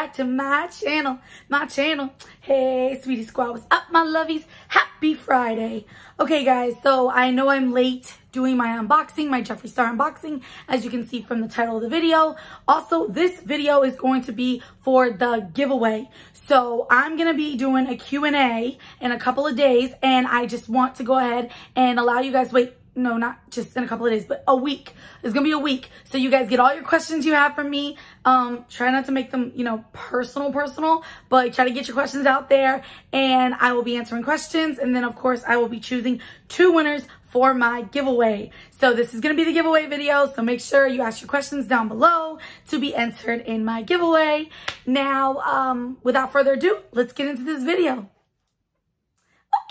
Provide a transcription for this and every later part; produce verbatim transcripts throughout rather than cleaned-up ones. back to my channel, my channel. Hey, Sweetie Squad, what's up, my lovies? Happy Friday. Okay, guys, so I know I'm late doing my unboxing, my Jeffree Star unboxing, as you can see from the title of the video. Also, this video is going to be for the giveaway. So I'm gonna be doing a Q and A in a couple of days, and I just want to go ahead and allow you guys, wait, no, not just in a couple of days, but a week. It's gonna be a week. So you guys get all your questions you have from me. Um, try not to make them, you know, personal, personal, but try to get your questions out there, and I will be answering questions. And then of course I will be choosing two winners for my giveaway. So this is gonna be the giveaway video. So make sure you ask your questions down below to be entered in my giveaway. Now, um, without further ado, let's get into this video.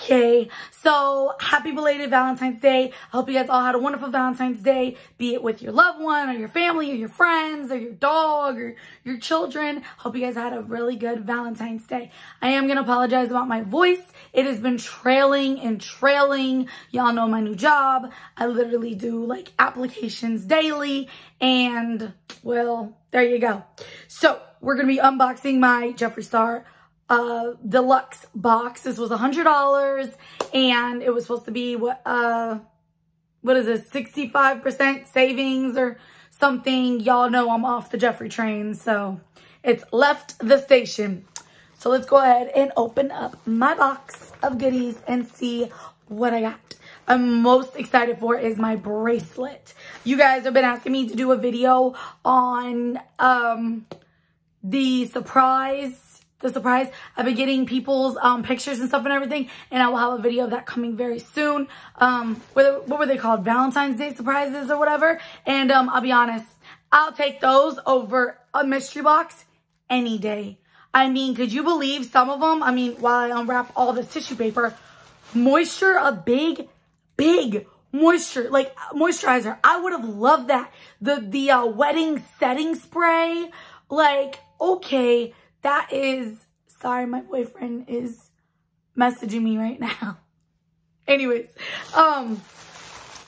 Okay, so happy belated Valentine's Day. I hope you guys all had a wonderful Valentine's Day, be it with your loved one or your family or your friends or your dog or your children. Hope you guys had a really good Valentine's Day. I am gonna apologize about my voice. It has been trailing and trailing. Y'all know my new job. I literally do like applications daily, and well, there you go. So we're gonna be unboxing my Jeffree Star uh deluxe box. This was a hundred dollars, and it was supposed to be what uh what is this, sixty-five percent savings or something. Y'all know I'm off the Jeffree train, so it's left the station. So let's go ahead and open up my box of goodies and see what I got. I'm most excited for is my bracelet. You guys have been asking me to do a video on um the surprise The surprise. I've been getting people's um, pictures and stuff and everything, and I will have a video of that coming very soon. Um, what, what were they called? Valentine's Day surprises or whatever. And um, I'll be honest, I'll take those over a mystery box any day. I mean, could you believe some of them? I mean, while I unwrap all this tissue paper, moisture, a big, big moisture, like moisturizer. I would have loved that. The, the uh, wedding setting spray, like, okay. That is, sorry, my boyfriend is messaging me right now. Anyways, um,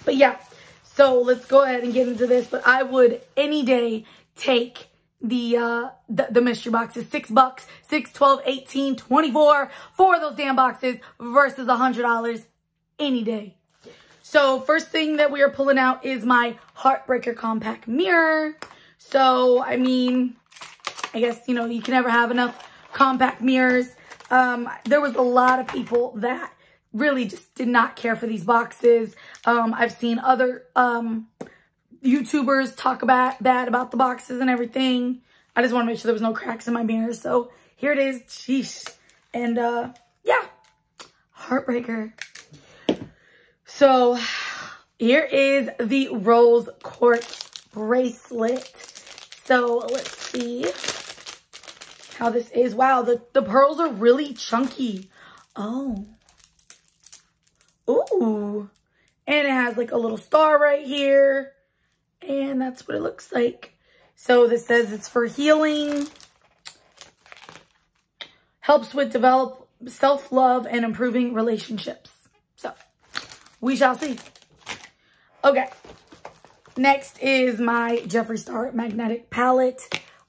but yeah, so let's go ahead and get into this. But I would any day take the, uh, the, the mystery boxes. Six bucks, six, twelve, eighteen, twenty-four, four of those damn boxes versus a hundred dollars any day. So first thing that we are pulling out is my Heartbreaker compact mirror. So, I mean, I guess, you know, you can never have enough compact mirrors. Um, there was a lot of people that really just did not care for these boxes. Um, I've seen other um, YouTubers talk about bad about the boxes and everything. I just want to make sure there was no cracks in my mirror. So here it is. Sheesh. And uh, yeah, Heartbreaker. So here is the Rose Quartz bracelet. So let's see how this is. Wow, the, the pearls are really chunky. Oh. Ooh. And it has like a little star right here. And that's what it looks like. So this says it's for healing. Helps with develop self-love and improving relationships. So we shall see. Okay. Next is my Jeffree Star magnetic palette.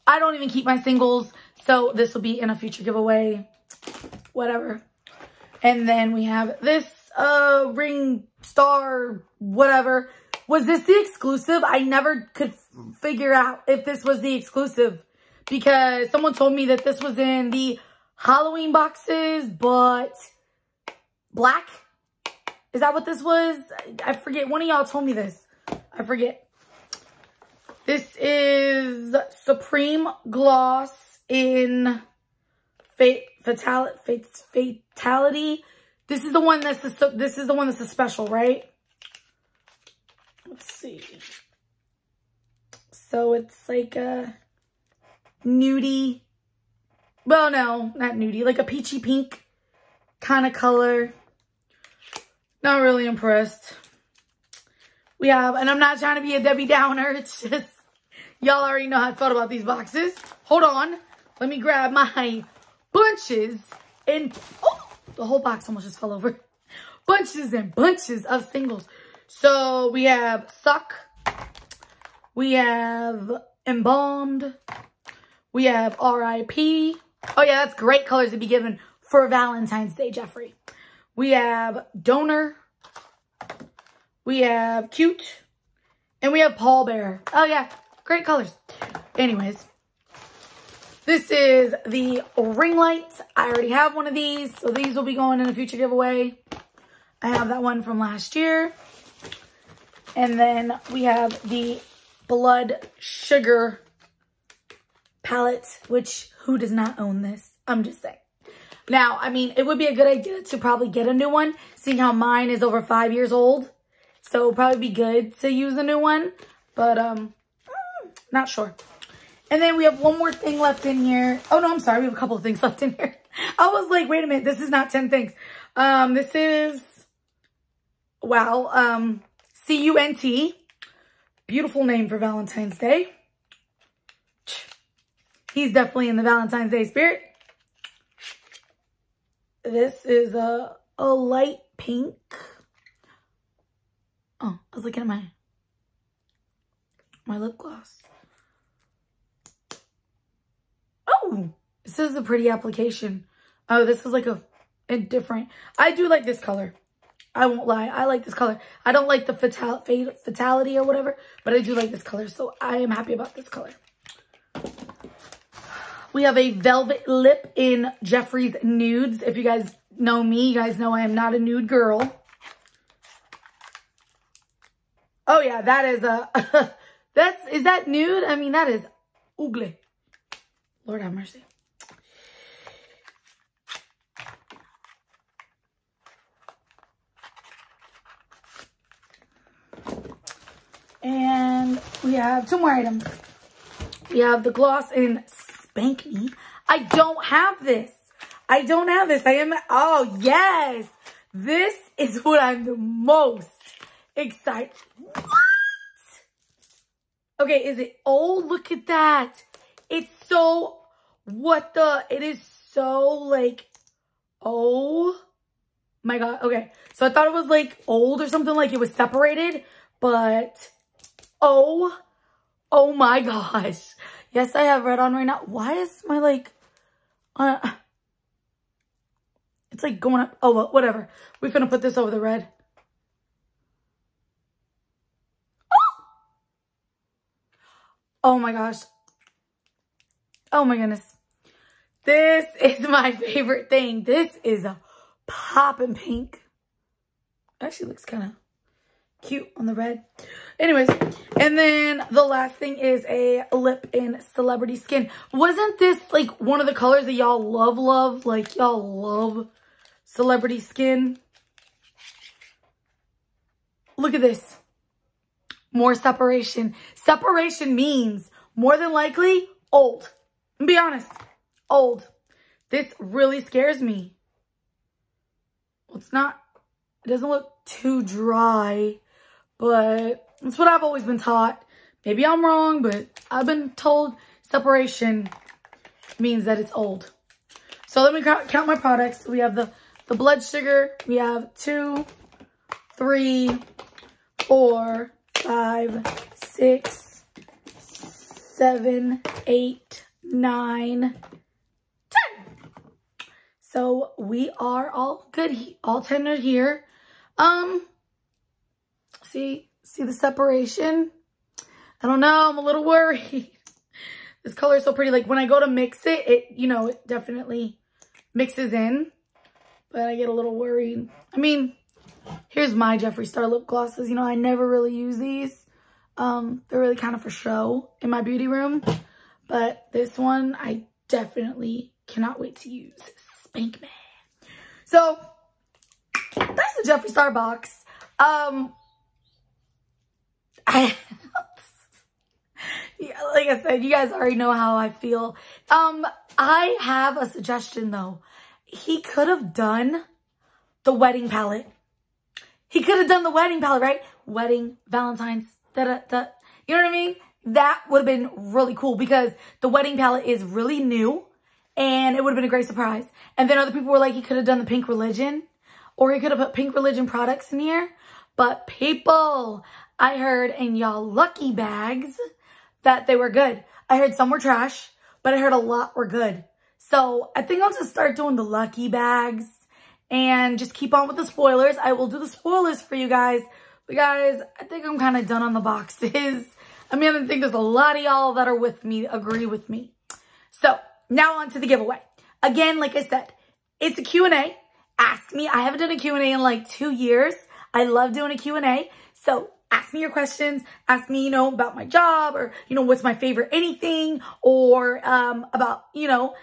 I don't even keep my singles, so this will be in a future giveaway, whatever. And then we have this uh, ring star, whatever. Was this the exclusive? I never could figure out if this was the exclusive, because someone told me that this was in the Halloween boxes, but black? Is that what this was? I forget. One of y'all told me this. I forget. This is Supreme Gloss in Fate, Fatali, Fates, Fatality. This is the one that's the, this is the one that's a special, right? Let's see. So it's like a nudie. Well, no, not nudie. Like a peachy pink kind of color. Not really impressed. We have, and I'm not trying to be a Debbie Downer. It's just, y'all already know how I felt about these boxes. Hold on. Let me grab my bunches and, oh, the whole box almost just fell over. Bunches and bunches of singles. So we have Suck. We have Embalmed. We have R I P. Oh yeah, that's great colors to be given for Valentine's Day, Jeffree. We have Donor. We have Cute. And we have Pallbearer. Oh yeah, great colors. Anyways, this is the ring lights. I already have one of these, so these will be going in a future giveaway. I have that one from last year. And then we have the Blood Sugar palette, which who does not own this? I'm just saying. Now, I mean, it would be a good idea to probably get a new one, seeing how mine is over five years old. So it'll probably be good to use a new one, but um, not sure. And then we have one more thing left in here. Oh no, I'm sorry. We have a couple of things left in here. I was like, wait a minute, this is not ten things. Um, this is, wow, um, C U N T. Beautiful name for Valentine's Day. He's definitely in the Valentine's Day spirit. This is a, a light pink. Oh, I was looking at my, my lip gloss. Oh, this is a pretty application. Oh, this is like a, a different. I do like this color. I won't lie. I like this color. I don't like the fatal, fatality or whatever, but I do like this color. So I am happy about this color. We have a velvet lip in Jeffree's Nudes. If you guys know me, you guys know I am not a nude girl. Oh yeah, that is a, that's, is that nude? I mean, that is ugly. Lord have mercy. And we have two more items. We have the gloss in Spank Me. I don't have this. I don't have this. I am, oh yes. This is what I'm the most excited. What? Okay, is it? Oh, look at that. It's so, what the, it is so like, oh my God. Okay, so I thought it was like old or something, like it was separated, but oh, oh my gosh. Yes, I have red on right now. Why is my like, uh, it's like going up. Oh, well, whatever. We're gonna put this over the red. Oh my gosh. Oh my goodness. This is my favorite thing. This is a poppin' pink. Actually looks kind of cute on the red. Anyways, and then the last thing is a lip in Celebrity Skin. Wasn't this like one of the colors that y'all love, love? Like y'all love Celebrity Skin. Look at this. More separation. Separation means more than likely old. Be honest, old. This really scares me. Well, it's not, it doesn't look too dry, but that's what I've always been taught. Maybe I'm wrong, but I've been told separation means that it's old. So let me count my products. We have the, the Blood Sugar. We have two, three, four, five, six, seven, eight, nine, ten. So we are all good. All ten are here. Um, see, see the separation? I don't know. I'm a little worried. This color is so pretty. Like when I go to mix it, it, you know, it definitely mixes in, but I get a little worried. I mean, here's my Jeffree Star lip glosses. You know, I never really use these. Um, they're really kind of for show in my beauty room. But this one, I definitely cannot wait to use. Spank Me. So, that's the Jeffree Star box. Um, I, yeah, like I said, you guys already know how I feel. Um, I have a suggestion, though. He could have done the wedding palette. He could have done the wedding palette, right? Wedding, Valentine's, da-da-da. You know what I mean? That would have been really cool because the wedding palette is really new and it would have been a great surprise. And then other people were like, he could have done the Pink Religion or he could have put Pink Religion products in here. But people, I heard in y'all lucky bags that they were good. I heard some were trash, but I heard a lot were good. So I think I'll just start doing the lucky bags and just keep on with the spoilers. I will do the spoilers for you guys. But guys, I think I'm kind of done on the boxes. I mean, I think there's a lot of y'all that are with me, agree with me. So now on to the giveaway. Again, like I said, it's a Q and A. Ask me. I haven't done a Q and A in like two years. I love doing a Q and A. So ask me your questions. Ask me, you know, about my job or, you know, what's my favorite anything or um, about, you know,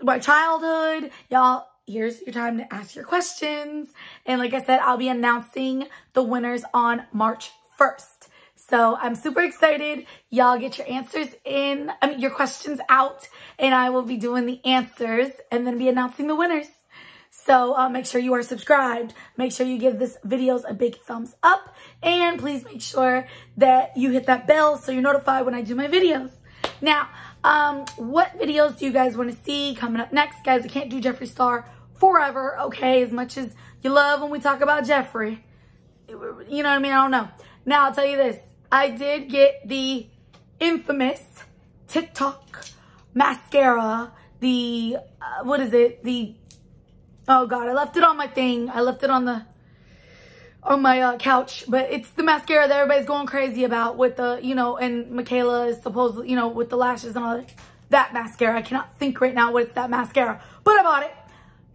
my childhood. Y'all, here's your time to ask your questions. And like I said, I'll be announcing the winners on March first. So I'm super excited. Y'all get your answers in, I mean, your questions out, and I will be doing the answers and then be announcing the winners. So uh, make sure you are subscribed. Make sure you give this videos a big thumbs up. And please make sure that you hit that bell so you're notified when I do my videos. Now, um, what videos do you guys want to see coming up next? Guys, I can't do Jeffree Star forever, okay? As much as you love when we talk about Jeffree. You know what I mean? I don't know. Now, I'll tell you this. I did get the infamous TikTok mascara. The, uh, what is it? The... Oh God, I left it on my thing. I left it on the, on my uh, couch, but it's the mascara that everybody's going crazy about with the, you know, and Mikayla is supposedly, you know, with the lashes and all that, that mascara. I cannot think right now what's that mascara, but I bought it.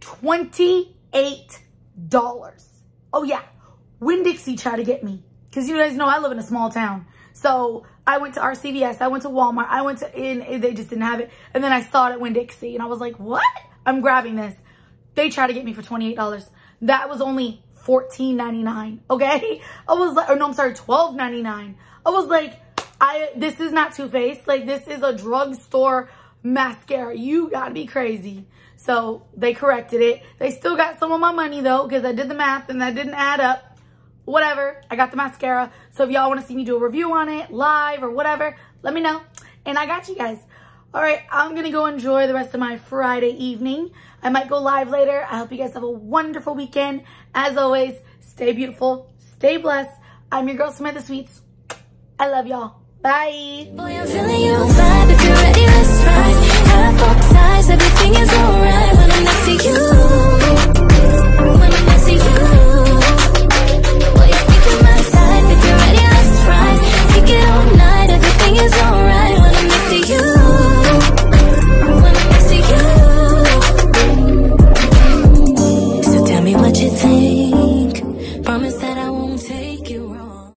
twenty-eight dollars. Oh yeah. Winn-Dixie tried to get me because you guys know I live in a small town. So I went to R C V S. I went to Walmart. I went to, and they just didn't have it. And then I saw it at Winn-Dixie and I was like, what? I'm grabbing this. They tried to get me for twenty-eight dollars. That was only fourteen ninety-nine, okay? I was like, or no, I'm sorry, twelve ninety-nine. I was like, I this is not Too Faced. Like, this is a drugstore mascara. You gotta be crazy. So they corrected it. They still got some of my money though, because I did the math and that didn't add up. Whatever, I got the mascara. So if y'all wanna see me do a review on it, live or whatever, let me know. And I got you guys. All right, I'm going to go enjoy the rest of my Friday evening. I might go live later. I hope you guys have a wonderful weekend. As always, stay beautiful, stay blessed. I'm your girl, Samantha Sweets. I love y'all. Bye. Boy, I'm feeling you vibe if you're ready, let's ride. Have all ties, everything.